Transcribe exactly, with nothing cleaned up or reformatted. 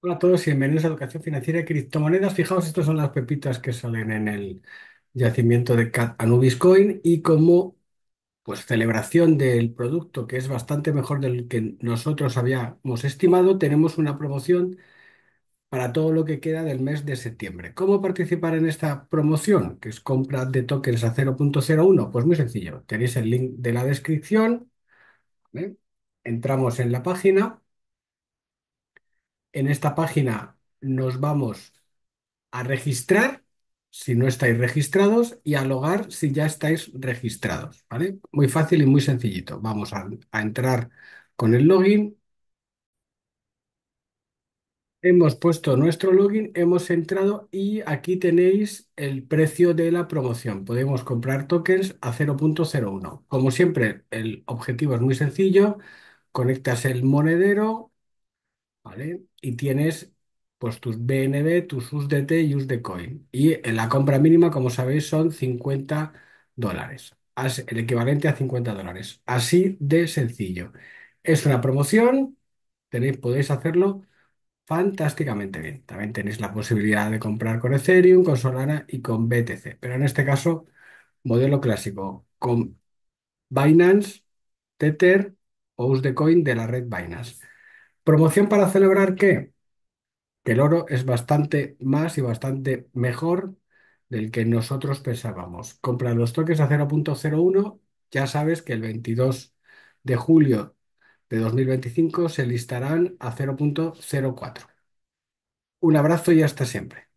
Hola a todos y bienvenidos a Educación Financiera y Criptomonedas. Fijaos, estas son las pepitas que salen en el yacimiento de Cat Anubis Coin y como pues celebración del producto que es bastante mejor del que nosotros habíamos estimado, tenemos una promoción para todo lo que queda del mes de septiembre. ¿Cómo participar en esta promoción? Que es compra de tokens a cero punto cero uno. Pues muy sencillo. Tenéis el link de la descripción, ¿vale? Entramos en la página. En esta página nos vamos a registrar si no estáis registrados y a logar si ya estáis registrados, ¿vale? Muy fácil y muy sencillito. Vamos a, a entrar con el login. Hemos puesto nuestro login, hemos entrado y aquí tenéis el precio de la promoción. Podemos comprar tokens a cero punto cero uno. Como siempre, el objetivo es muy sencillo. Conectas el monedero, ¿vale? Y tienes pues tus B N B, tus U S D T y U S D Coin. Y en la compra mínima, como sabéis, son cincuenta dólares, As- el equivalente a cincuenta dólares. Así de sencillo. Es una promoción, tenéis, podéis hacerlo fantásticamente bien. También tenéis la posibilidad de comprar con Ethereum, con Solana y con B T C. Pero en este caso, modelo clásico, con Binance, Tether o U S D Coin de la red Binance. ¿Promoción para celebrar qué? Que el oro es bastante más y bastante mejor del que nosotros pensábamos. Compra los tokens a cero punto cero uno. Ya sabes que el veintidós de julio de dos mil veinticinco se listarán a cero punto cero cuatro. Un abrazo y hasta siempre.